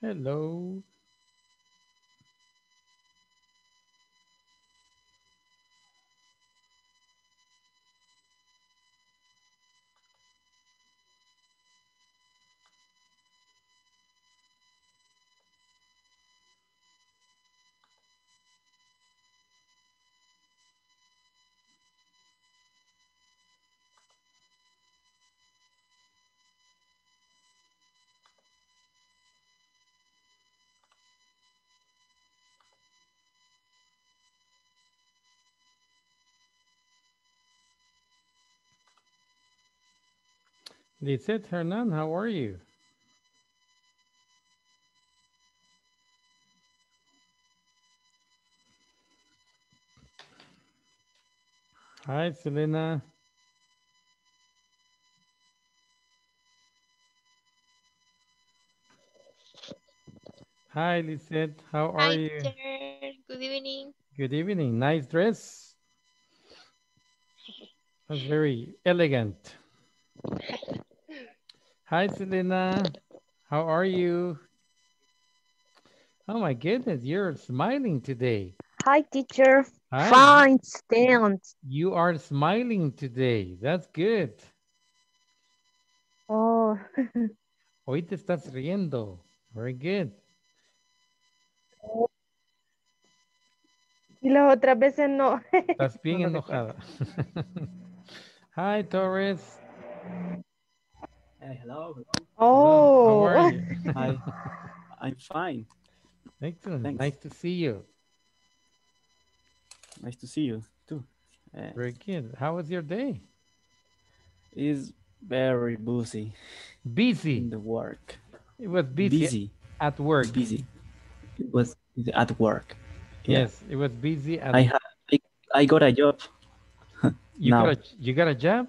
Hello. Lisette Hernández, how are you? Hi, Selena. Hi, Lisette. How are you? Hi, sir. Good evening. Good evening. Nice dress. That's very elegant. Hi, Selena. How are you? Oh my goodness, you're smiling today. Hi, teacher. Hi. Fine, thanks. You are smiling today. That's good. Oh. Hoy te estás riendo. Very good. Y las otras veces no. Estás bien enojada. Hi, Torres. Hey, hello. Oh, hello. How are you? I'm fine. Excellent. Thanks. Nice to see you. Nice to see you too. Very good. How was your day? It's very busy. Busy in the work. It was busy at work. Busy. It was at work. Yes, yeah. It was busy. At I got a job. You got a job?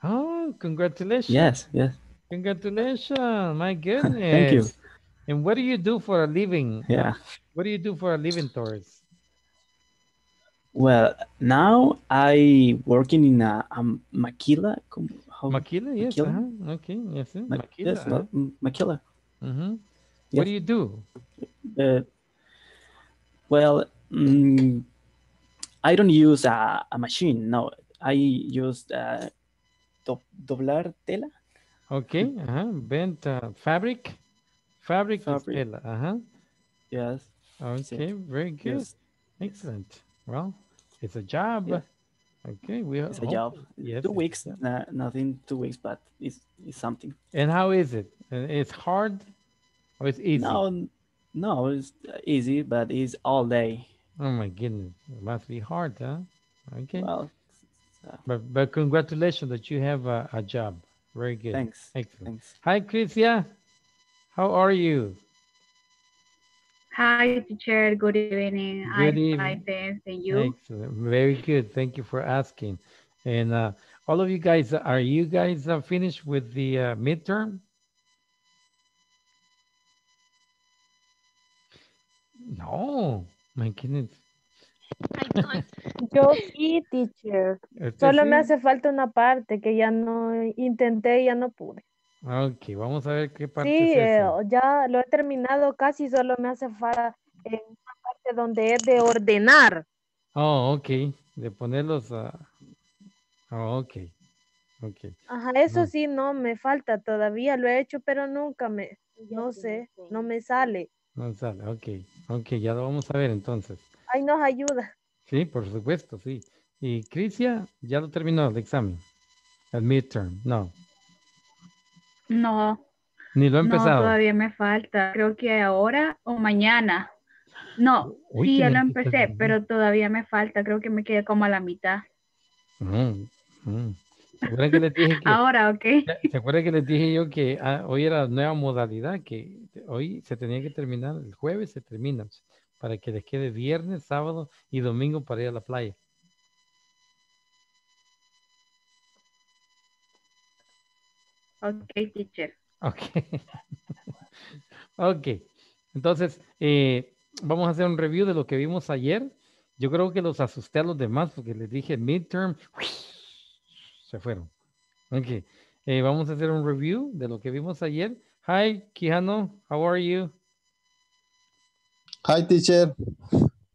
Oh, congratulations. Yes. Congratulations. My goodness. Thank you. And what do you do for a living? Yeah. What do you do for a living, Torres? Well, now I working in a maquila. Maquila, yes. Maquila? Okay, yes. Maquila. Yes, maquila. Yes. What do you do? I don't use a machine. No, I use... doblar tela. Okay, bent fabric. Fabric is tela, Yes. Okay, very good. Yes. Excellent. Well, it's a job. Yeah. Okay, it's a job. Yes. 2 weeks, nothing, 2 weeks, but it's something. And how is it? It's hard or it's easy? No, it's easy, but it's all day. Oh my goodness, it must be hard, huh? Okay. Well, But congratulations that you have a job. Very good. Thanks. Excellent. Thanks. Hi, Crisia. How are you? Hi, teacher. Good evening. I'm fine, thank you. Excellent. Very good. Thank you for asking. And all of you guys, are you guys finished with the midterm? No. My goodness. Yo sí, teacher. Solo me hace falta una parte que ya no intenté y ya no pude. Ok, vamos a ver qué parte es eso. Ya lo he terminado casi, solo me hace falta una parte donde es de ordenar. Oh, ok. De ponerlos a... Oh, ok. Ajá, eso sí, no me falta todavía. Lo he hecho, pero nunca me... No sé, no me sale. No sale, ok, ya lo vamos a ver entonces. Ahí nos ayuda. Sí, por supuesto, sí. Y Crisia ya lo terminó el examen. El midterm, no. No. Ni lo he empezado. No, todavía me falta. Creo que ahora o mañana. No, uy, sí, ya lo empecé, pero todavía me falta. Creo que me quedé como a la mitad. ¿Se acuerdan que les dije que... Ahora, ok. ¿Se acuerdan que les dije yo que hoy era la nueva modalidad? Que hoy se tenía que terminar, el jueves se termina. Para que les quede viernes, sábado y domingo para ir a la playa. Ok, teacher. Ok. Entonces, vamos a hacer un review de lo que vimos ayer. Yo creo que los asusté a los demás porque les dije midterm. ¡Uy! Se fueron. Ok. Vamos a hacer un review de lo que vimos ayer. Hi, Quijano. How are you? Hi, teacher.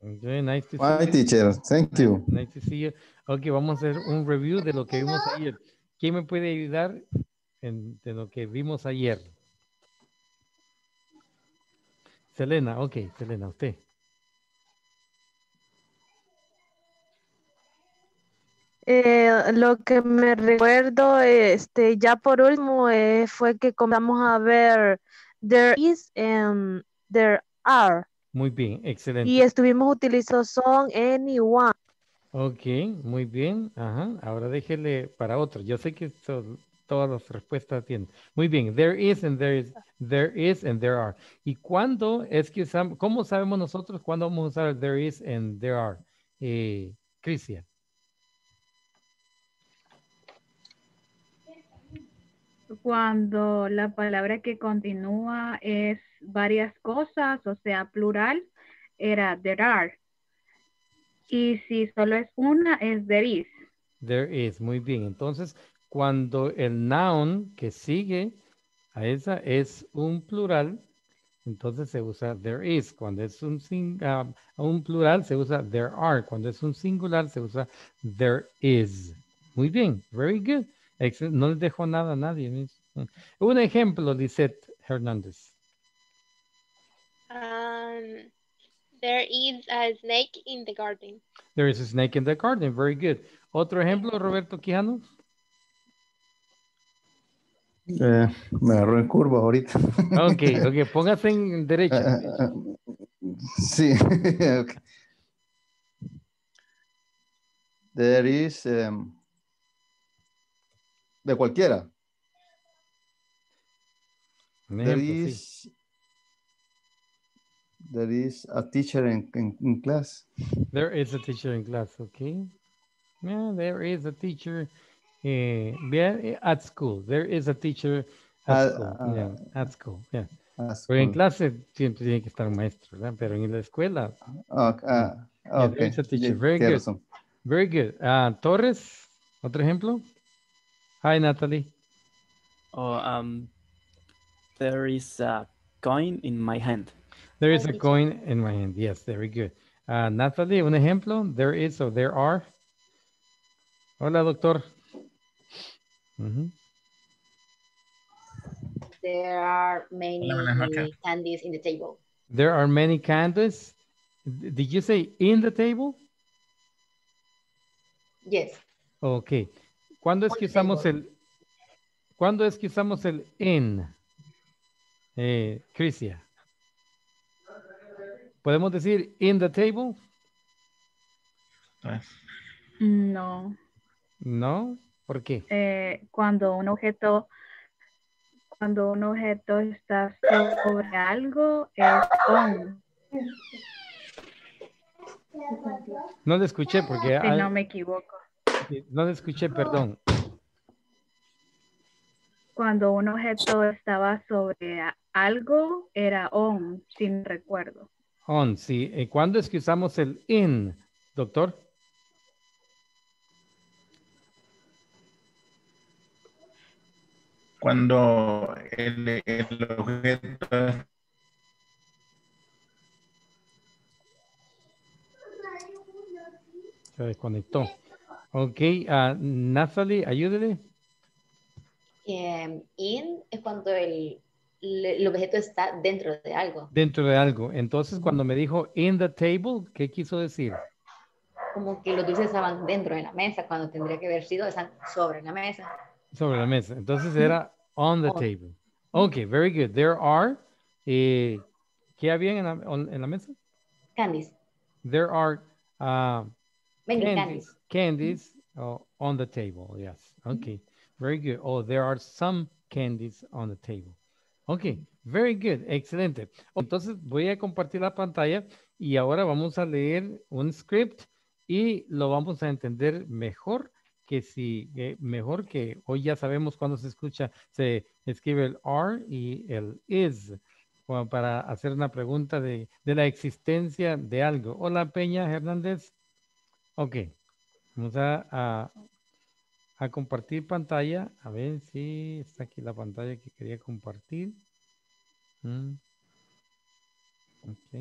Okay, nice to see you. Hi, teacher. Thank you. Nice to see you. Ok, vamos a hacer un review de lo que vimos ayer. ¿Quién me puede ayudar de lo que vimos ayer? Selena, ok. Selena, usted. Lo que me recuerdo, ya por último, fue que comenzamos a ver there is and there are. Muy bien, excelente. Y estuvimos utilizando son, anyone. Ok, muy bien. Ajá. Ahora déjele para otro. Yo sé que todas las respuestas tienen. Muy bien, there is and there is, there is and there are. ¿Y cuándo es que usamos? ¿Cómo sabemos nosotros cuándo vamos a usar there is and there are? Crisia. Cuando la palabra que continúa es varias cosas, o sea, plural, era there are. Y si solo es una, es there is. There is, muy bien. Entonces, cuando el noun que sigue a esa es un plural, entonces se usa there is. Cuando es un plural, se usa there are. Cuando es un singular, se usa there is. Muy bien, very good. No les dejo nada a nadie. Un ejemplo, Lisette Hernández. There is a snake in the garden. There is a snake in the garden. Very good. Otro ejemplo, Roberto Quijano. Me agarró en curva ahorita. Ok, póngase en derecha. Sí. Okay. There is... de cualquiera. Ejemplo, there is a teacher in class. There is a teacher in class, okay. Yeah, there is a teacher at school. There is a teacher at school. Yeah, at school. Yeah. At school. Pero en clase siempre tiene que estar un maestro, ¿verdad? Pero en la escuela. Yeah, okay. There is a teacher. Very good. Awesome. Very good. Torres, otro ejemplo. Hi, Natalie. There is a coin in my hand. There is a coin in my hand. Yes, very good. Natalie, un ejemplo. There is or there are. Hola, doctor. There are many candies in the table. There are many candies. Did you say in the table? Yes. Okay. ¿Cuándo es que usamos el in? Crisia. ¿Podemos decir in the table? No. ¿No? ¿Por qué? Cuando un objeto está sobre algo, es on. No le escuché porque... Si no me equivoco. No le escuché, perdón. Cuando un objeto estaba sobre algo, era on, sin recuerdo. On, sí. ¿Cuándo es que usamos el in, doctor? Cuando el objeto... Se desconectó. Ok, Nathalie, ayúdele. In es cuando el objeto está dentro de algo. Dentro de algo. Entonces, cuando me dijo in the table, ¿qué quiso decir? Como que los dulces estaban dentro de la mesa, cuando tendría que haber sido están sobre la mesa. Sobre la mesa. Entonces era on the table. Ok, very good. There are, ¿qué había en la mesa? Candies. There are candies on the table, yes. Okay, very good. There are some candies on the table. Okay, very good, excelente. Entonces voy a compartir la pantalla y ahora vamos a leer un script y lo vamos a entender mejor que mejor que hoy ya sabemos cuando se escribe el are y el is, como para hacer una pregunta de la existencia de algo. Hola, Peña Hernández. Ok, vamos a compartir pantalla, a ver si está aquí la pantalla que quería compartir. Ok.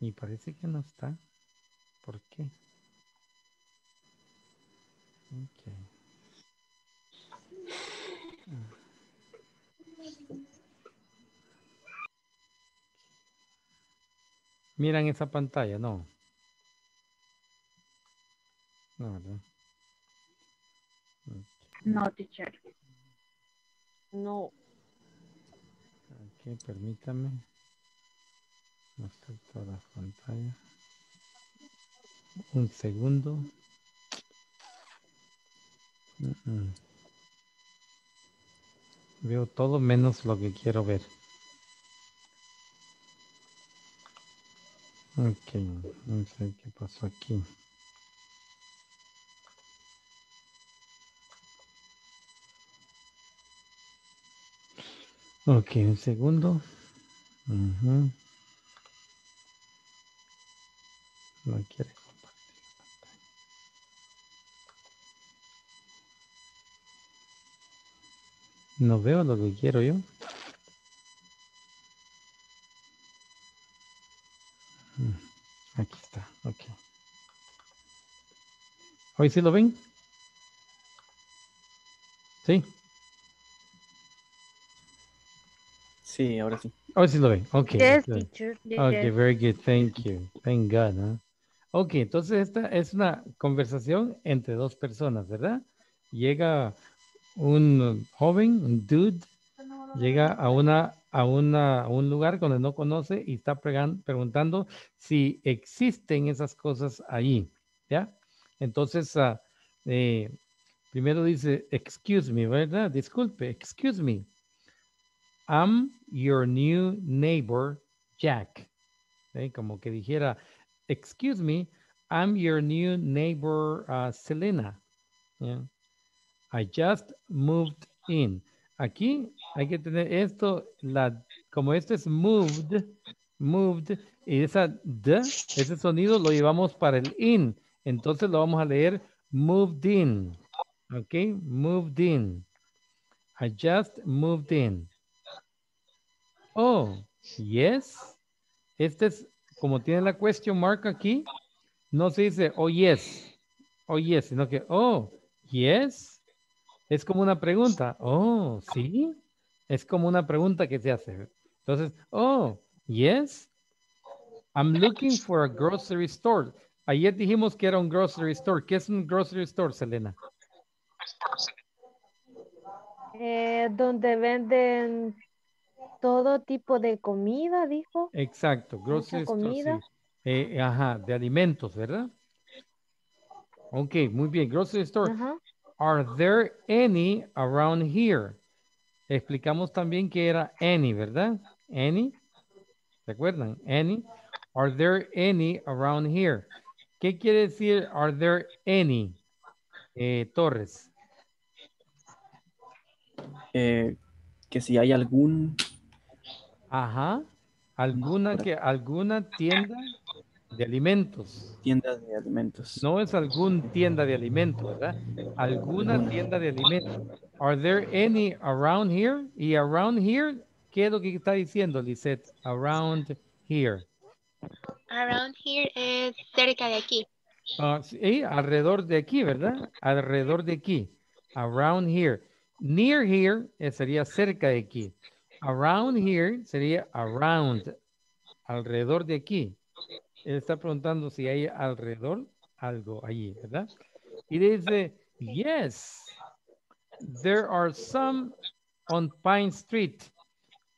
Y parece que no está. ¿Por qué? Ok. Miran esa pantalla, no. No, ¿verdad? No, teacher. No. Ok, permítame. Mostrar todas las pantallas. Un segundo. Veo todo menos lo que quiero ver. Ok, no sé qué pasó aquí. Ok, un segundo. No quiere compartir la pantalla. No veo lo que quiero yo. Aquí está, ok. ¿Hoy sí lo ven? ¿Sí? Sí, ahora sí. Hoy sí lo ven, ok. Yes, teacher. Ok, very good, thank you. Thank God, ¿no? Ok, entonces esta es una conversación entre dos personas, ¿verdad? Llega un joven, un dude, llega a un lugar donde no conoce y está preguntando si existen esas cosas ahí, ¿ya? Entonces, primero dice, excuse me, ¿verdad? Disculpe, excuse me. I'm your new neighbor, Jack. ¿Sí? Como que dijera, excuse me, I'm your new neighbor, Selena. Yeah. I just moved in. Aquí hay que tener esto, como esto es moved, y esa d, ese sonido lo llevamos para el in. Entonces lo vamos a leer moved in. Ok, moved in. I just moved in. Oh, yes. Este es, como tiene la question mark aquí, no se dice oh yes, sino que oh, yes. Es como una pregunta. Oh, sí. Es como una pregunta que se hace. Entonces, oh, yes. I'm looking for a grocery store. Ayer dijimos que era un grocery store. ¿Qué es un grocery store, Selena? Donde venden todo tipo de comida, dijo. Exacto. Grocery store. Sí. Ajá, de alimentos, ¿verdad? Ok, muy bien. Grocery store. Ajá. Are there any around here? Explicamos también que era any, ¿verdad? Any. ¿Se acuerdan? Any. Are there any around here? ¿Qué quiere decir are there any? Torres. Que si hay algún. Ajá. Alguna tienda de alimentos. Tiendas de alimentos. No es algún tienda de alimentos, ¿verdad? Alguna tienda de alimentos. Are there any around here? Y around here, ¿qué es lo que está diciendo, Lisette? Around here. Around here es cerca de aquí. Sí, alrededor de aquí, ¿verdad? Alrededor de aquí. Around here. Near here sería cerca de aquí. Around here sería around. Alrededor de aquí. Él está preguntando si hay alrededor algo allí, ¿verdad? Y dice, yes, there are some on Pine Street.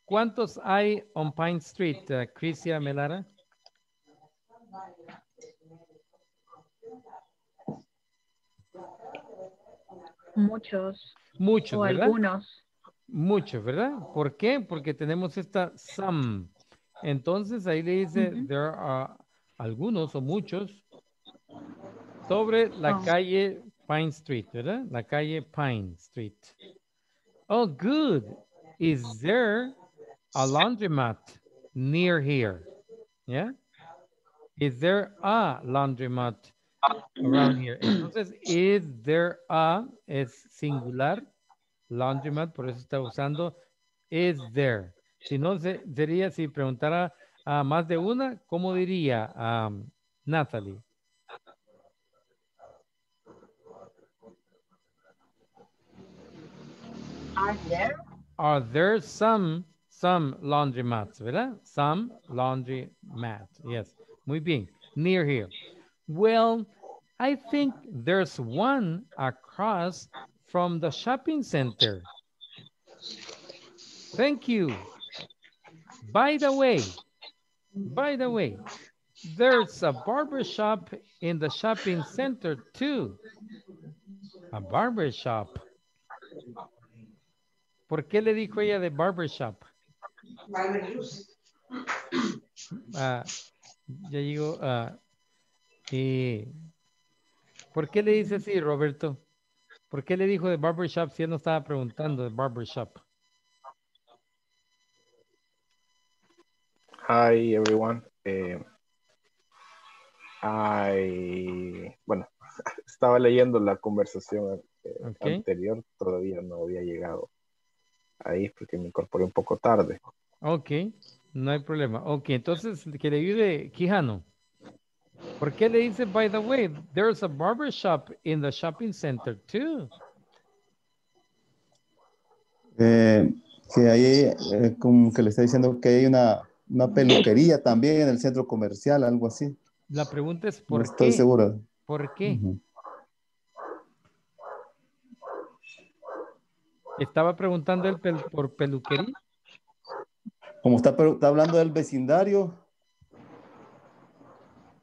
¿Cuántos hay on Pine Street, Crisia Melara? Muchos. Muchos, o ¿verdad? Algunos. Muchos, ¿verdad? ¿Por qué? Porque tenemos esta some. Entonces ahí le dice, there are algunos o muchos sobre la calle Pine Street, ¿verdad? La calle Pine Street. Oh, good. Is there a laundromat near here? Yeah. Is there a laundromat around here? Entonces, is there a es singular laundromat, por eso está usando is there. Si no, sería si preguntara a más de una, ¿cómo diría Natalie? Are there some laundromats, ¿verdad? Some laundromat, yes. Muy bien, near here. Well, I think there's one across from the shopping center. Thank you. By the way, there's a barber shop in the shopping center too. A barber shop. ¿Por qué le dijo ella de barbershop? Ya digo, ¿por qué le dice así, Roberto? ¿Por qué le dijo de barbershop si él no estaba preguntando de barbershop? Hi, everyone. Bueno, estaba leyendo la conversación anterior, todavía no había llegado ahí porque me incorporé un poco tarde. Ok, no hay problema. Ok, entonces que le ayude Quijano. ¿Por qué le dice, by the way, there's a barbershop in the shopping center too? Que ahí como que le está diciendo que hay una peluquería también en el centro comercial, algo así. La pregunta es ¿por qué? No estoy seguro. ¿Por qué? Uh-huh. Estaba preguntando él por peluquería. Como está hablando del vecindario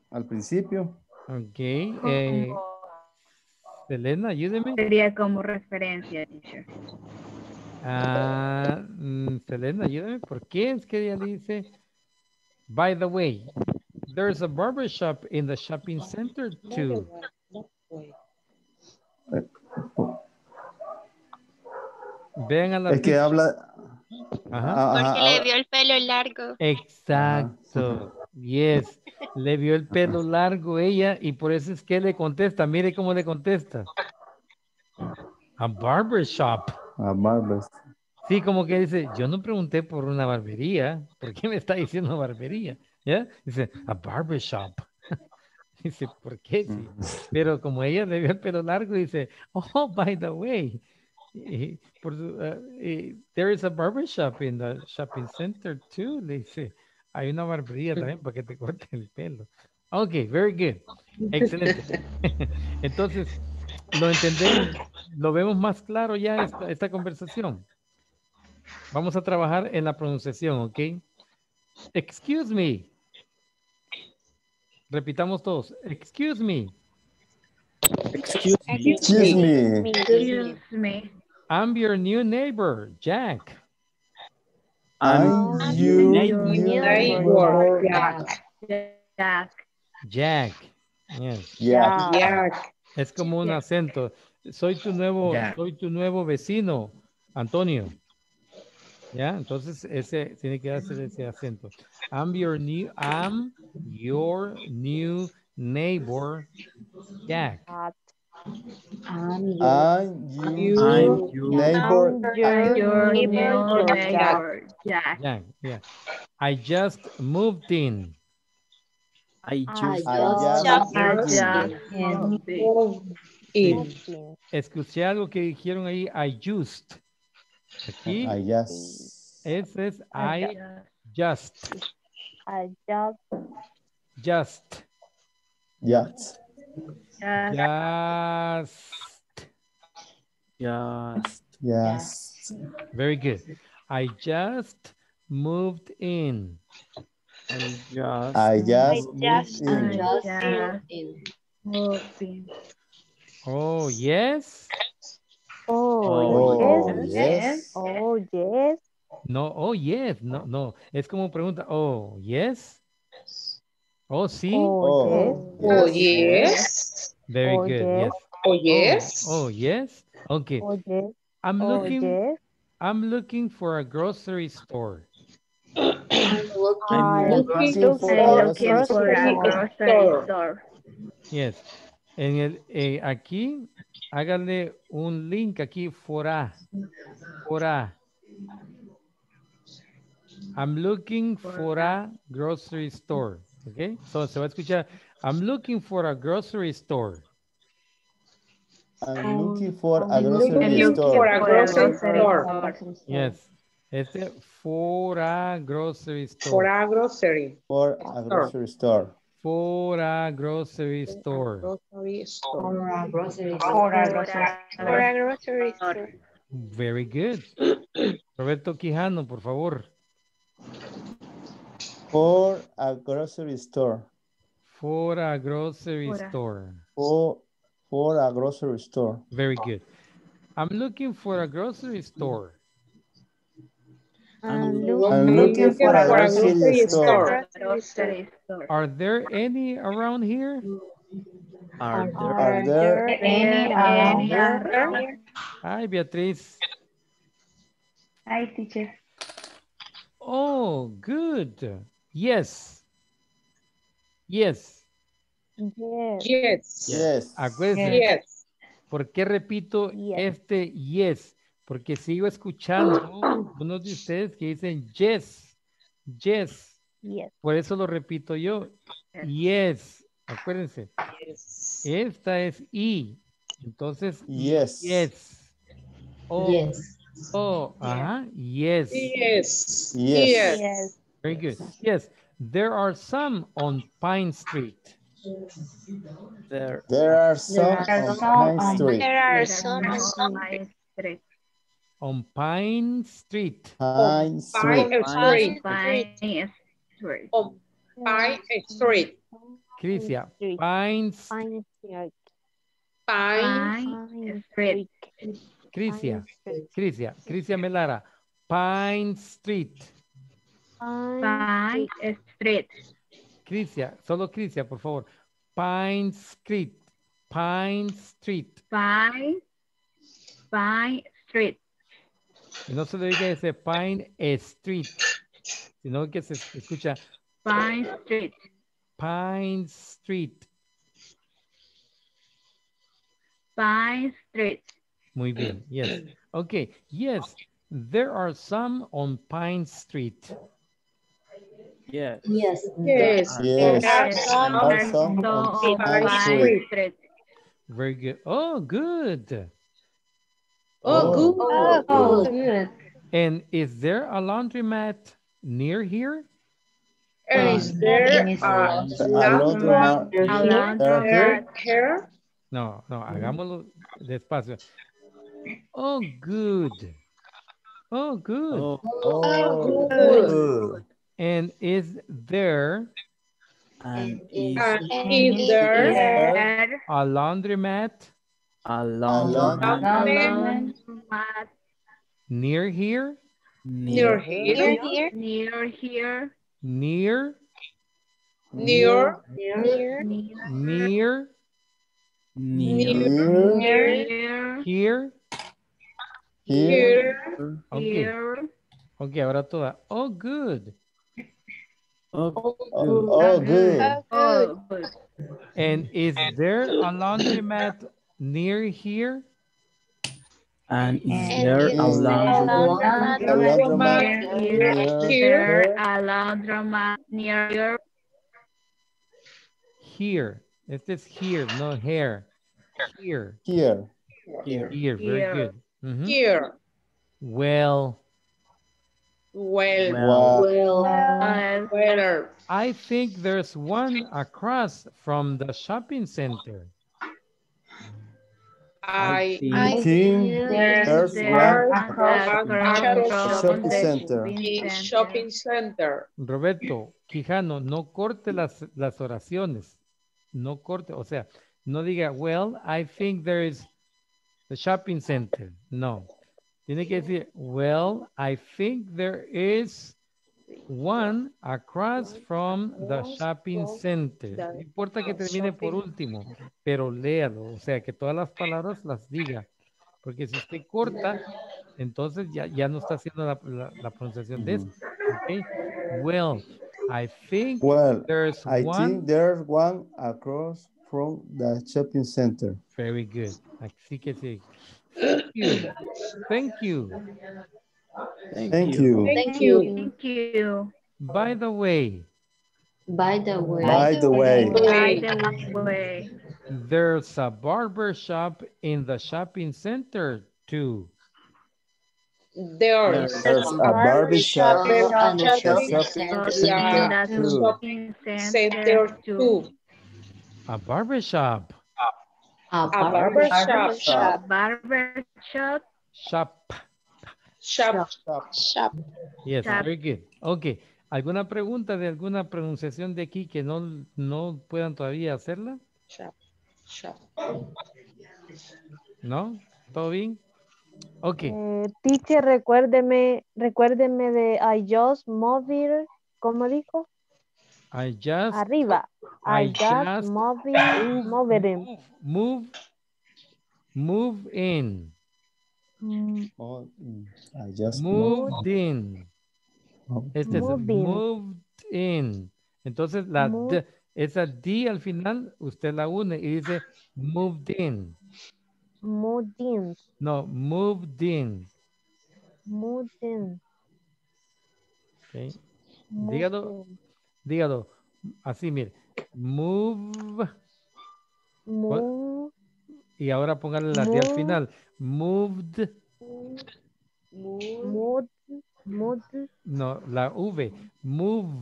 al principio. Ok. Selena, ayúdeme. Sería como referencia, teacher. Selena, ayúdame. ¿Por qué es que ella dice, by the way, there's a barbershop in the shopping center too? Vean a la es que pizza. Habla. Ajá. Porque le vio el pelo largo. Exacto. Ajá. Yes. Le vio el pelo largo ella y por eso es que le contesta. Mire cómo le contesta. A barbershop. A barbershop. Sí, como que dice, yo no pregunté por una barbería. ¿Por qué me está diciendo barbería? ¿Ya? Dice, a barbershop. Dice, ¿por qué? Sí. Pero como ella le vio el pelo largo, dice, oh, by the way. There is a barbershop in the shopping center too. Le dice, hay una barbería también para que te corten el pelo. Ok, very good. Excelente. Entonces, ¿lo entendemos? ¿Lo vemos más claro ya esta conversación? Vamos a trabajar en la pronunciación, ¿ok? Excuse me. Repitamos todos. Excuse me. Excuse me. Excuse me. Excuse me. I'm your new neighbor, Jack. I'm your new neighbor, Jack. Jack. Yes. Jack. Jack. Es como un acento. Soy tu nuevo vecino, Antonio. ¿Ya? Entonces ese tiene que hacer ese acento. I'm your new neighbor, Jack. I'm your neighbor, Jack. Yeah. I just moved in. I just moved in. Escuché algo que dijeron ahí, I just. Aquí. I just. Ese es I just. Yes. Yes. Very good. I just moved in. I just moved in. Oh, yes. Oh, yes. Oh, yes. No, oh, yes. No. Es como pregunta, oh, yes. Oh, sí. Oh, yes. Very good. Yes. Oh, yes. Oh, yes. Okay. Oh, yes. I'm looking for a grocery store. I'm looking for a grocery store. Yes. En el, aquí, háganle un link aquí, for a. I'm looking for a grocery store. Okay, so se va a escuchar. I'm looking for a grocery store. I'm looking for a grocery store. Yes. Este, for a grocery store. For a grocery. For a grocery store. For a grocery store. For a grocery store. Very good. Roberto Quijano, por favor. For a grocery store. For a grocery store. For a grocery store. Very good. I'm looking for a grocery store. I'm looking for a grocery store. Are there any around here? Are there any around here? Hi, Beatriz. Hi, teacher. Oh, good. Yes. Yes. Yes. Yes. Yes. Acuérdense. Yes. ¿Por qué repito este yes? Porque sigo escuchando unos de ustedes que dicen yes. Yes. Yes. Por eso lo repito yo. Yes. Acuérdense. Yes. Esta es I. Entonces. Yes. Yes. Oh. Yes. Oh. Ajá. Yes. Yes. Yes. Yes. Yes. Very good. Yes. There are some on Pine Street. There are some on Pine Street. On Pine Street. Pine Street. On Pine Street. Crisia. Pine Street. Pine Street. Crisia. Crisia. Crisia Melara. Pine Street. Pine Street. Crisia, solo Crisia, por favor. Pine Street. Pine Street. Pine Street. Y no se le diga ese Pine Street, sino que se escucha Pine Street. Pine Street. Pine Street. Muy bien. Yes. Okay. Yes. There are some on Pine Street. Yes. Yes. Yes. Yes. Also, Pine Street. Very good. Oh, good. Oh, good. Oh, good. And is there a laundromat near here? Is there a laundromat here? No, no, hagámoslo despacio. Oh, good. Oh, good. Oh, good. And is there a laundromat? A laundromat. Near here? Near here. Okay. Okay, ahora toda. Oh, good. Oh, good. And is there a laundromat near here? And is there a laundromat near here? Here. It is here, not here. Here. Here. Here. Very good. Mm-hmm. Here. Well. I think there's one across from the shopping center. I think there's one across from the shopping center. Roberto Quijano, no corte las oraciones. No corte, o sea, no diga, well, I think there is the shopping center. No. Tiene que decir, well, I think there is one across from the shopping center. No importa que termine por último, pero léalo. O sea, que todas las palabras las diga. Porque si usted corta, entonces ya no está haciendo la pronunciación de esto. Okay. Well, I think there's one across from the shopping center. Very good. Así que sí. Thank you. Thank you. Thank you. By the way, there's a barber shop in the shopping center too. There's a barber shop. Yes, shop. Very good. Okay. ¿Alguna pregunta de alguna pronunciación de aquí que no puedan todavía hacerla? Shop. Shop. ¿No? ¿Todo bien? Okay. Teacher, recuérdeme de I just moved, ¿cómo dijo? I just moved in. Entonces la D, esa D al final usted la une y dice moved in. Moved in. Okay. Dígalo. Así, mire. Move. Y ahora póngale la D al final. Moved. No, la V. Move.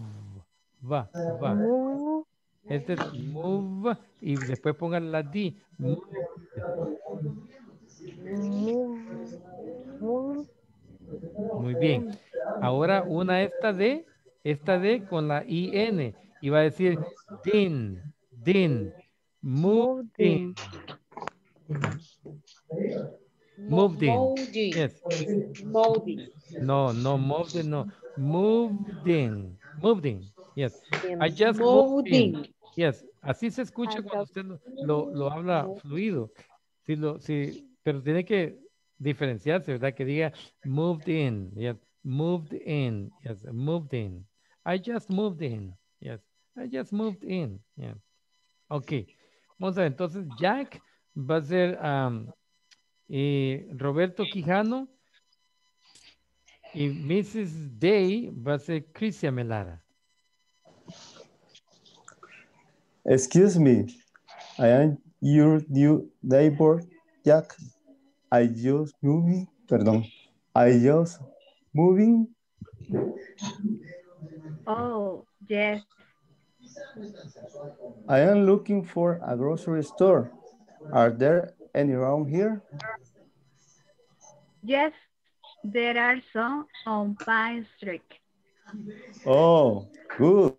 Va. Move. Este es move y después pongan la D. Move. Muy bien. Ahora una esta D con la IN. Y va a decir din. Moved in. Yes. No, moved in. Moved in. Yes. I just moved in. Yes, así se escucha cuando usted lo habla fluido. Pero tiene que diferenciarse, ¿verdad? Que diga moved in. Yes, moved in. Yes, moved in. I just moved in. Yes, I just moved in. Yes. Ok. Vamos a ver, entonces Jack va a ser Roberto Quijano y Mrs. Day va a ser Christian Melara. Excuse me, I am your new neighbor, Jack. I just moving. Oh, yes. I am looking for a grocery store. Are there any around here? Yes, there are some on Pine Street. Oh, good.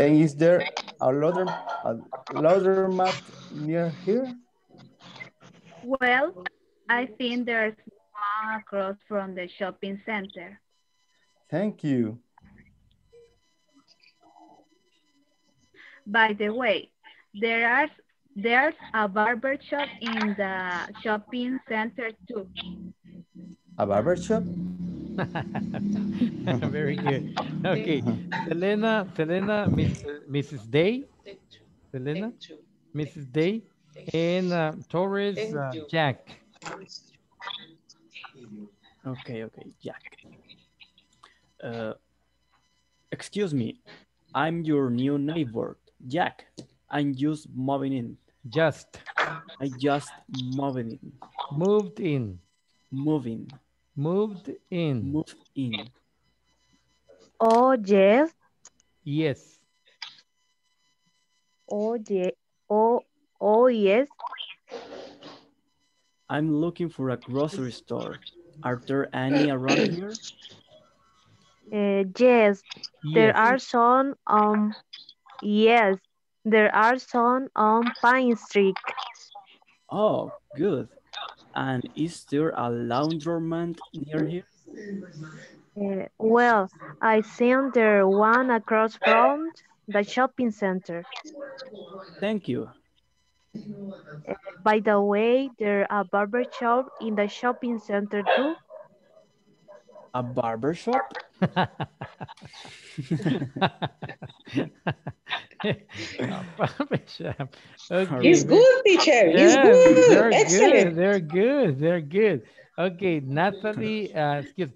And is there a loader map near here? Well, I think there's one across from the shopping center. Thank you. By the way, there's a barber shop in the shopping center too. A barber shop? Very good. Okay. Selena, Mrs. Day. Selena, Mrs. Day, and Torres, Jack. Okay, Jack. Excuse me, I'm your new neighbor, Jack. I just moved in. Moved in. Oh, yes. Oh, yes. I'm looking for a grocery store. Are there any around here? Yes. There are some on Pine Street. Oh, good. And is there a laundromat near here? Well, I think there's one across from the shopping center. Thank you. By the way, there's a barber shop in the shopping center too. A barber shop? Okay. He's good, teacher. He's good. They're excellent. Good. They're good. They're good. Okay, Natalie. Excuse,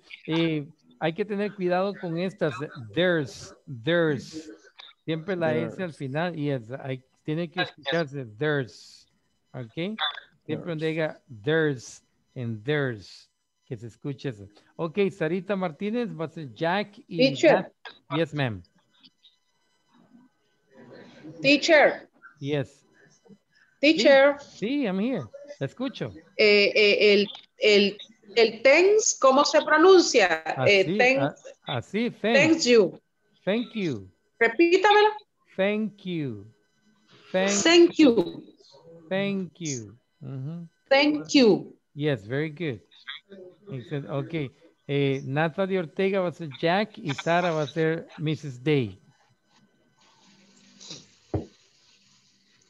hay que tener cuidado con estas. There's. Siempre la S al final y es, tiene que escucharse there's. Okay. Siempre donde diga there's and there's. Que se escuche eso. Okay, Sarita Martínez, vas a Jack y teacher. Nat. Yes, ma'am. Teacher. Yes. Teacher. Sí, I'm here. Te escucho. El thanks, ¿cómo se pronuncia? Así, así thanks. Thank you. Thank you. Repítamelo. Thank you. Thank you. Thank you. Uh-huh. Thank you. Yes, very good. Excellent. Okay. Natalie Ortega va a ser Jack y Sara va a ser Mrs. Day.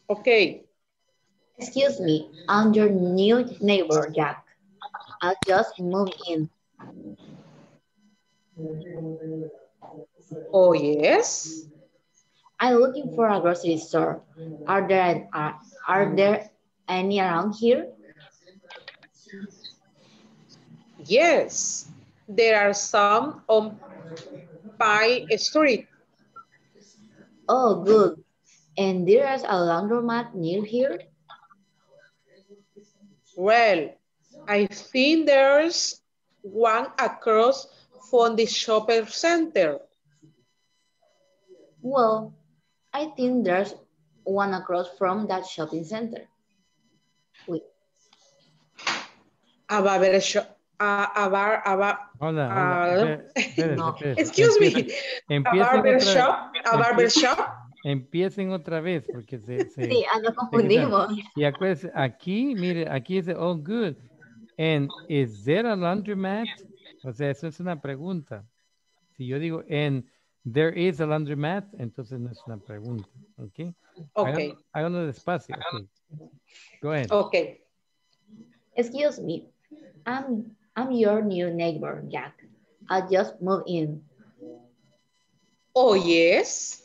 Okay. Excuse me, I'm your new neighbor, Jack. I just moved in. Oh, yes. I'm looking for a grocery store. Are there any around here? Yes, there are some on Pine Street. Oh, good. And there is a laundromat near here? Well, I think there's one across from the shopping center. Well, I think there's one across from that shopping center. Wait. Excuse me. A barber shop? Empiecen otra vez porque sí, nos confundimos. Y acuérdense, aquí, mire, aquí dice, oh, good. And is there a laundromat? O sea, eso es una pregunta. Si yo digo, and there is a laundromat, entonces no es una pregunta. ¿Ok? Ok. Háganlo despacio. Okay. Go ahead. Ok. Excuse me. I'm your new neighbor, Jack. I just moved in. Oh, yes.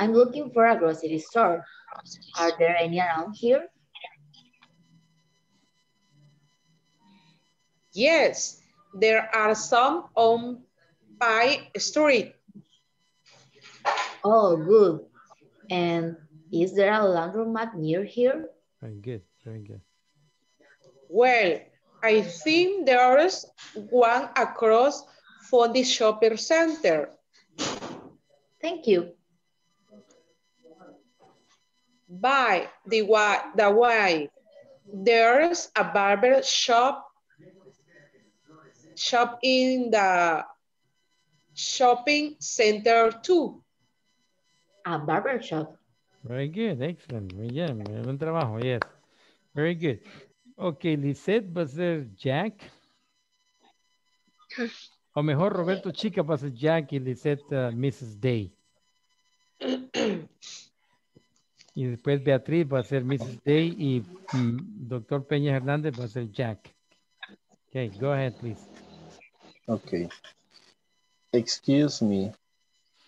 I'm looking for a grocery store. Are there any around here? Yes, there are some on Pine Street. Oh, good. And is there a laundromat near here? Very good, very good. Well, I think there is one across from the shopping center. Thank you. By the way, there's a barber shop in the shopping center too. A barber shop. Very good, excellent. Muy bien, buen trabajo. Yes, very good. Okay, Lisette va a ser Jack. O mejor Roberto Chica va a ser Jack y Lisette Mrs. Day. Y después Beatriz va a ser Mrs. Day y Dr. Peña Hernández va a ser Jack. Okay, go ahead, please. Okay. Excuse me.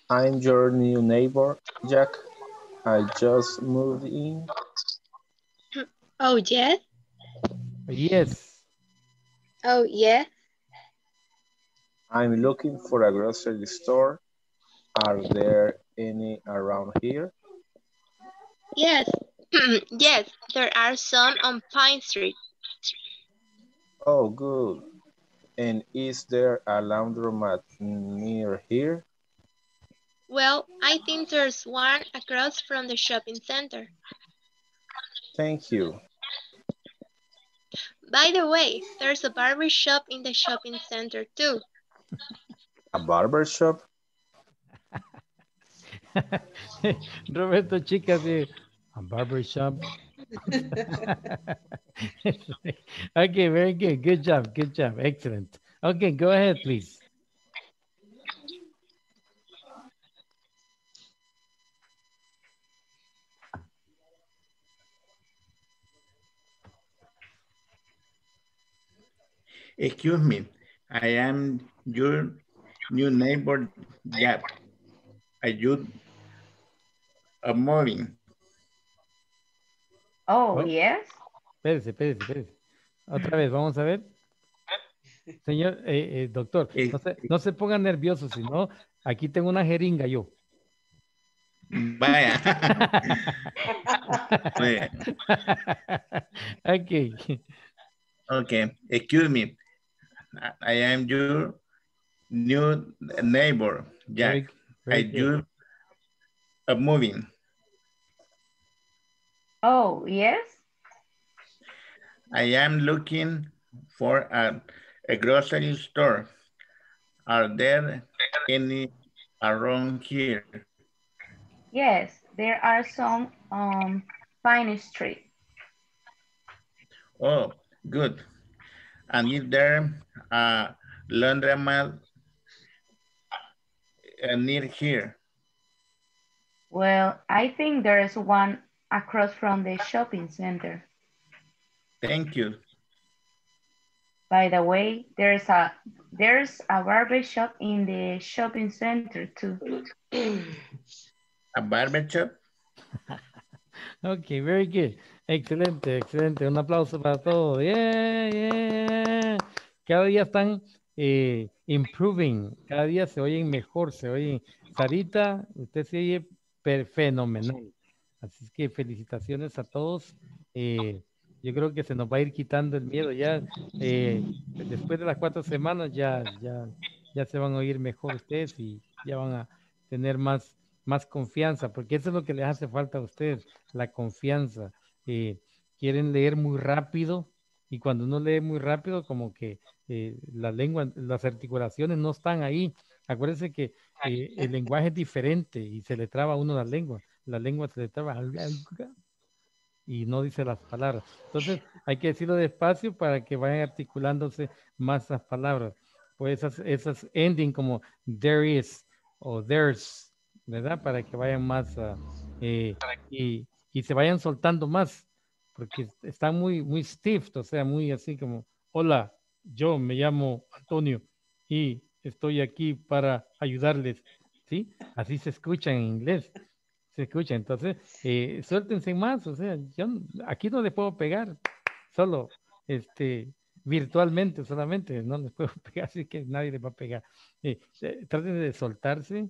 I'm your new neighbor, Jack. I just moved in. Oh, yes? Yes. Oh, yeah? I'm looking for a grocery store. Are there any around here? Yes, yes, there are some on Pine Street. Oh, good. And is there a laundromat near here? Well, I think there's one across from the shopping center. Thank you. By the way, there's a barber shop in the shopping center too. A barber shop? Roberto Chica said, a barber shop. Okay, very good. Good job. Good job. Excellent. Okay, go ahead, please. Excuse me. I am your new neighbor, Jack. I a morning. Oh, yes. Espérese, espérese, espérese. Otra vez, vamos a ver. Señor, doctor, no se pongan nerviosos, sino aquí tengo una jeringa yo. Vaya. Vaya. Okay. Okay, excuse me. I am your new neighbor, Jack. Very good. I do a moving. Oh, yes. I am looking for a grocery store. Are there any around here? Yes, there are some on Pine Street. Oh, good. And is there a laundromat near here? Well, I think there is one across from the shopping center. Thank you. By the way, there's a barber shop in the shopping center too. A barber shop? Okay, very good. Excelente, excelente. Un aplauso para todos. Yeah, yeah. Cada día están improving. Cada día se oyen mejor, se oyen. Sarita, usted se oye fenomenal. Así que felicitaciones a todos. Yo creo que se nos va a ir quitando el miedo ya. Después de las 4 semanas ya se van a oír mejor ustedes y ya van a tener más confianza, porque eso es lo que les hace falta a ustedes, la confianza. Quieren leer muy rápido y cuando uno lee muy rápido como que la lengua, las articulaciones no están ahí. Acuérdense que el lenguaje es diferente y se le traba a uno la lengua se le traba y no dice las palabras. Entonces hay que decirlo despacio para que vayan articulándose más las palabras. Pues esas ending como there is o there's, ¿verdad? Para que vayan más y se vayan soltando más, porque están muy stiff, o sea, muy así como, hola, yo me llamo Antonio y estoy aquí para ayudarles, ¿sí? Así se escucha en inglés, se escucha, entonces, suéltense más, o sea, yo aquí no les puedo pegar, solo, virtualmente solamente, no les puedo pegar, así que nadie les va a pegar. Traten de soltarse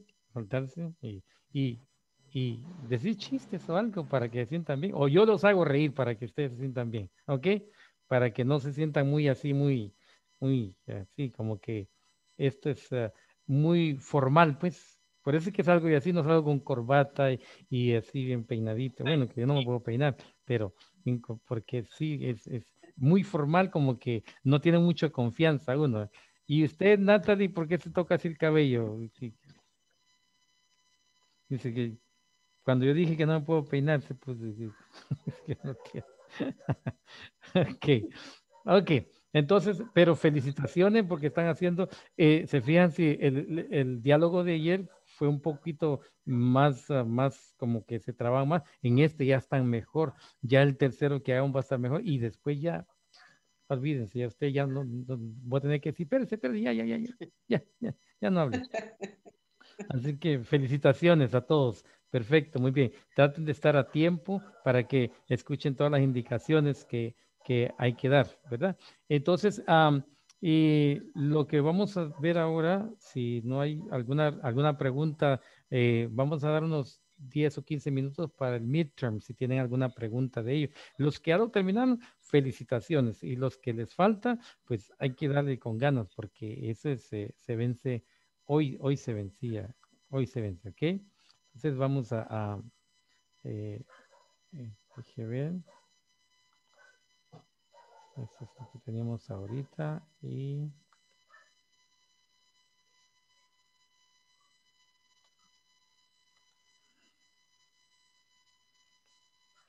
y decir chistes o algo para que se sientan bien, o yo los hago reír para que ustedes se sientan bien, ¿ok? Para que no se sientan muy así, muy así, como que esto es muy formal, pues. Por eso es que salgo y así, no salgo con corbata y así bien peinadito. Bueno, que yo no me puedo peinar, pero porque sí, es muy formal, como que no tiene mucha confianza uno. Y usted, Natalie, ¿por qué se toca así el cabello? Dice que cuando yo dije que no me puedo peinar, se puso que no quiero. Ok. Entonces, pero felicitaciones porque están haciendo, se fijan si el diálogo de ayer fue un poquito más como que se trabaja más. En este ya están mejor. Ya el tercero que hagan va a estar mejor. Y después ya, olvídense, ya usted ya no voy a tener que decir, espérese, ya no hable. Así que felicitaciones a todos. Perfecto, muy bien. Traten de estar a tiempo para que escuchen todas las indicaciones que hay que dar, ¿verdad? Entonces, y lo que vamos a ver ahora, si no hay alguna pregunta, vamos a dar unos 10 o 15 minutos para el midterm, si tienen alguna pregunta de ellos. Los que ya lo terminaron, felicitaciones. Y los que les falta, pues hay que darle con ganas, porque ese se vence. Hoy se vencía, ¿ok? Entonces vamos a ver. Esto es lo que teníamos ahorita y...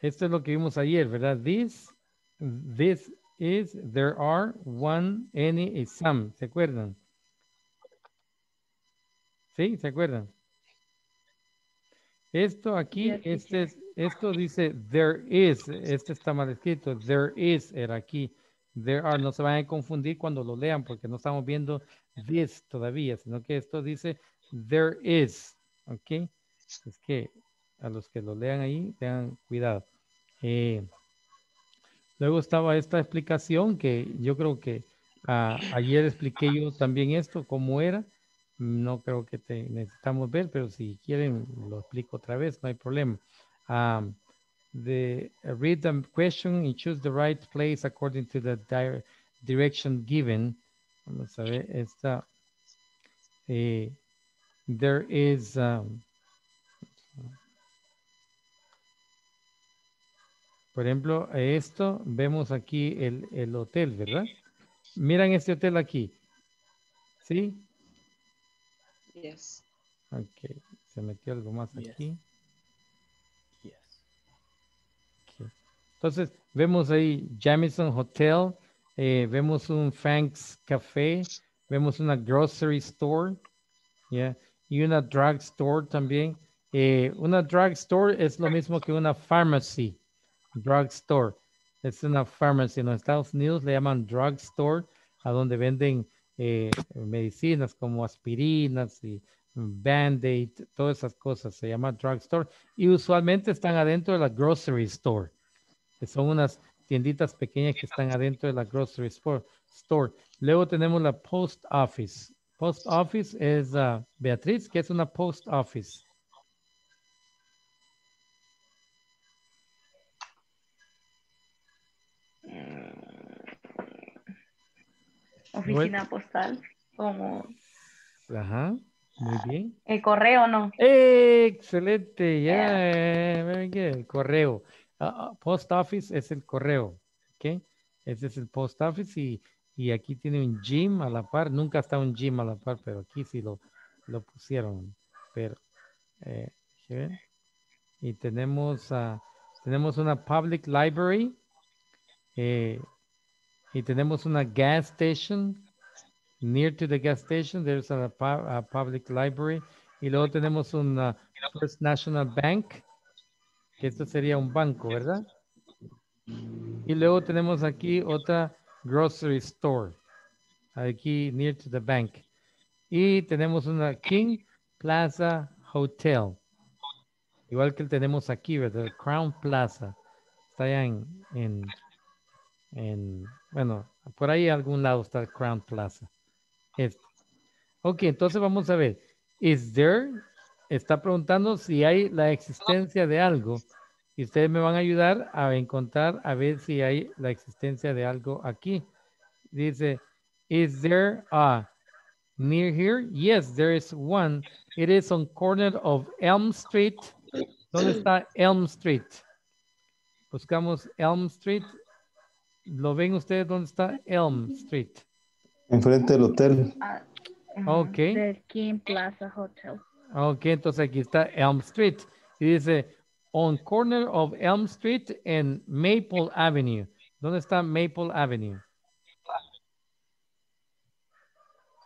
Esto es lo que vimos ayer, ¿verdad? This is, there are, one, any, y some, ¿se acuerdan? ¿Sí? ¿Se acuerdan? Esto aquí, esto dice there is. Este está mal escrito. There is era aquí. There are. No se van a confundir cuando lo lean porque no estamos viendo this todavía, sino que esto dice there is. ¿Ok? Es que a los que lo lean ahí, tengan cuidado. Luego estaba esta explicación que yo creo que ayer expliqué yo también esto, cómo era. No creo que necesitamos ver, pero si quieren lo explico otra vez, no hay problema. Read the question and choose the right place according to the direction given. Vamos a ver esta. There is... por ejemplo, esto, vemos aquí el hotel, ¿verdad? Miran este hotel aquí. ¿Sí? Yes. Ok, se metió algo más aquí. Yes. Okay. Entonces, vemos ahí Jamison Hotel, vemos un Frank's Café, vemos una grocery store, yeah, y una drugstore también. Una drugstore es lo mismo que una pharmacy. Drugstore, es una farmacia en los Estados Unidos, le llaman drugstore, a donde venden medicinas como aspirinas y Band-Aid, todas esas cosas, se llama drugstore, y usualmente están adentro de la grocery store, que son unas tienditas pequeñas que están adentro de la grocery store. Luego tenemos la post office. Post office es Beatriz, que es una post office. Oficina postal, como... Ajá, muy bien. El correo, ¿no? Excelente, yeah, very good. El correo. Post office es el correo, ¿ok? Ese es el post office y aquí tiene un gym a la par. Nunca está un gym a la par, pero aquí sí lo pusieron. Pero, y tenemos una public library. Y tenemos una gas station. Near to the gas station, there's a public library. Y luego tenemos una First National Bank. Que esto sería un banco, ¿verdad? Y luego tenemos aquí otra grocery store. Aquí, near to the bank. Y tenemos una King Plaza Hotel. Igual que tenemos aquí, ¿verdad? Crown Plaza. Está allá bueno, por ahí a algún lado está el Crown Plaza. Este. Ok, entonces vamos a ver. Is there? Está preguntando si hay la existencia de algo. Y ustedes me van a ayudar a encontrar, a ver si hay la existencia de algo aquí. Dice, is there a near here? Yes, there is one. It is on corner of Elm Street. ¿Dónde está Elm Street? Buscamos Elm Street. ¿Lo ven ustedes dónde está Elm Street? Enfrente del hotel. Ok. Del King Plaza Hotel. Ok, entonces aquí está Elm Street. Y dice, on corner of Elm Street and Maple Avenue. ¿Dónde está Maple Avenue?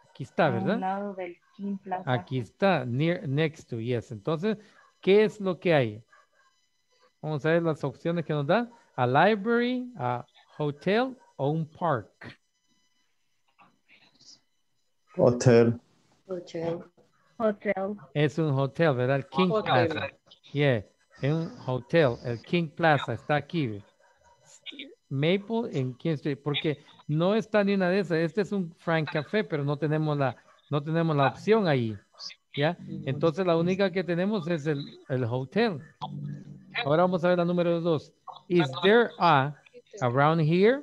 Aquí está, ¿verdad? Al lado del King Plaza. Aquí está, next to, yes. Entonces, ¿qué es lo que hay? Vamos a ver las opciones que nos da. A library, a hotel o un park. Hotel. Hotel. Hotel. Es un hotel, ¿verdad? El King Plaza. Yeah, es un hotel. El King Plaza está aquí. Maple en King Street. Porque no está ni una de esas. Este es un Frank Café, pero no tenemos la opción ahí. ¿Ya? Entonces la única que tenemos es el hotel. Ahora vamos a ver la número 2. Is there a around here?